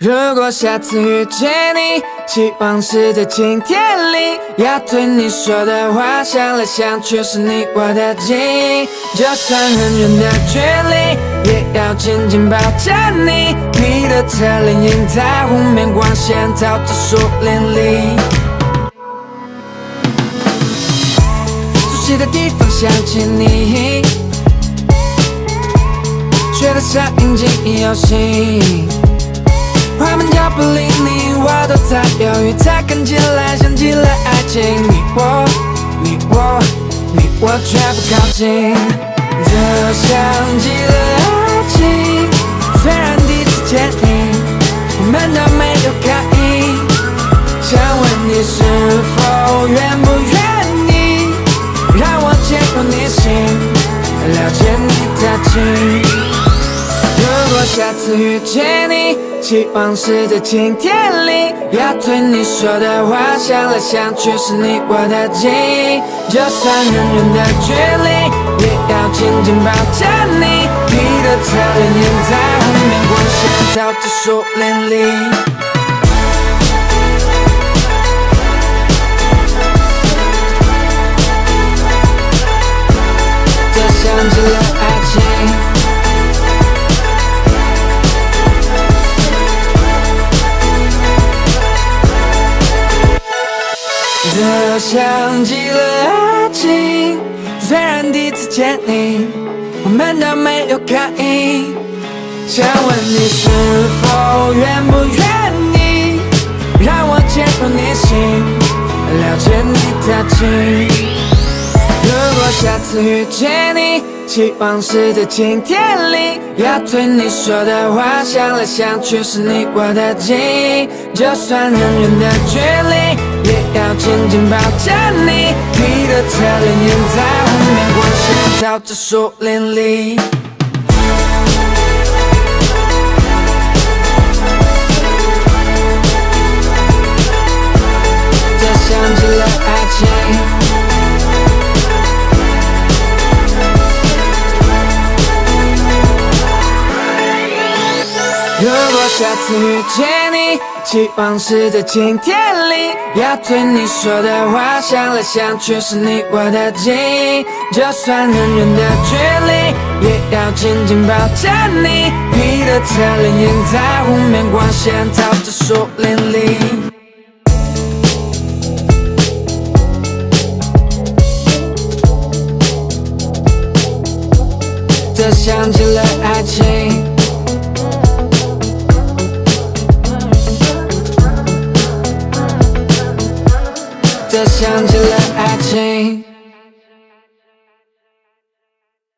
如果下次遇见你，希望是在晴天里，要对你说的话，想来想去是你我的记忆。就算很远的距离，也要紧紧抱着你。你的侧脸映在湖面光线，逃进树林里。熟悉的地方想起你，学的上瘾记忆游戏。 画面就不理你，我都在犹豫。它看起来像极了爱情，你我却不靠近。这像极了爱情，虽然第一次见你，我们都没有抗议。想问你是否愿不愿意让我进入你心，了解你的情。 如果下次遇见你，希望是在晴天里，要对你说的话，想来想去是你我的记忆。就算很远的距离，也要紧紧抱着你。你的侧脸映在湖面光线，逃进树林里。 这像极了爱情，虽然第一次见你，我们都没有抗议。想问你是否愿不愿意让我进入你心，了解你的情。如果下次遇见你，希望是在晴天里，要对你说的话，想来想去是你我的记忆，就算很远的距离。 也要紧紧抱着你，你的侧脸映在湖面光线，逃进树林里。这像极了爱情，如果下次遇见你，希望是在晴天里。 要对你说的话，想来想去是你我的记忆。就算很远的距离，也要紧紧抱着你。你的侧脸映在湖面光线，逃进树林里。 这像极了爱情。 这像极了爱。